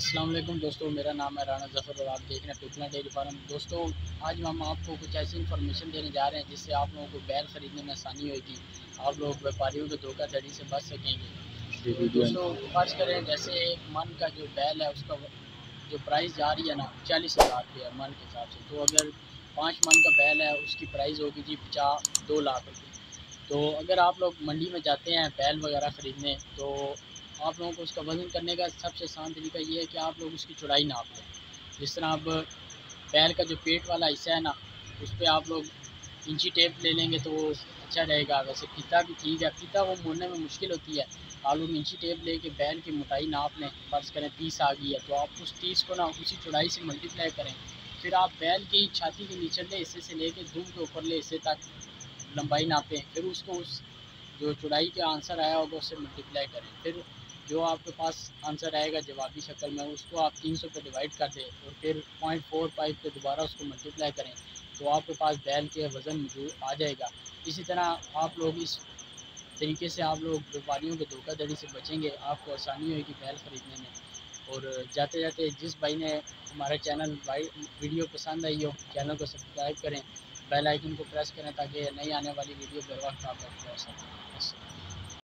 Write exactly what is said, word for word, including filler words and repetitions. अस्सलाम वालेकुम दोस्तों, मेरा नाम है राना ज़फर और आप देख रहे हैं पिपलां डेयरी फार्म। दोस्तों आज हम आपको कुछ ऐसी इन्फॉर्मेशन देने जा रहे हैं जिससे आप लोगों को बैल खरीदने में आसानी होगी, आप लोग व्यापारियों के धोखाधड़ी से बच सकेंगे। तो दोस्तों फर्ज करें जैसे एक मन का जो बैल है उसका जो प्राइस जा रही है ना चालीस हज़ार रुपये मन के हिसाब से, तो अगर पाँच मन का बैल है उसकी प्राइस होगी जी पचास दो लाख रुपये। तो अगर आप लोग मंडी में जाते हैं बैल वगैरह ख़रीदने तो आप लोगों को उसका वज़न करने का सबसे आसान तरीका ये है कि आप लोग उसकी चौड़ाई नाप लें। जिस तरह आप बैल का जो पेट वाला हिस्सा है ना उस पर आप लोग इंची टेप ले लेंगे तो वो अच्छा रहेगा। वैसे फीता भी ठीक है, फीता वो मोड़ने में मुश्किल होती है, आप लोग इंची टेप ले कर बैल की मोटाई नाप लें। फर्ज करें तीस आ गई है तो आप उस तीस को ना उसी चौड़ाई से मल्टीप्लाई करें, फिर आप बैल की छाती के निचले हिस्से से ले कर दूध के ऊपरले हिस्से तक लंबाई नापें, फिर उसको उस जो चौड़ाई के आंसर आया होगा उससे मल्टीप्लाई करें। फिर जो आपके पास आंसर आएगा जवाबी शक्ल में उसको आप तीन सौ पे डिवाइड कर दें और फिर पॉइंट फोर फाइव पे दोबारा उसको मल्टीप्लाई करें तो आपके पास बैल के वज़न मौजूद आ जाएगा। इसी तरह आप लोग इस तरीके से आप लोग व्यापारियों के धोखाधड़ी से बचेंगे, आपको आसानी होगी बैल ख़रीदने में। और जाते जाते जिस भाई ने हमारा चैनल भाई वीडियो पसंद आई हो चैनल को सब्सक्राइब करें, बेल आइकन को प्रेस करें ताकि नई आने वाली वीडियो बर वक्त आप तक पहुँच सकें।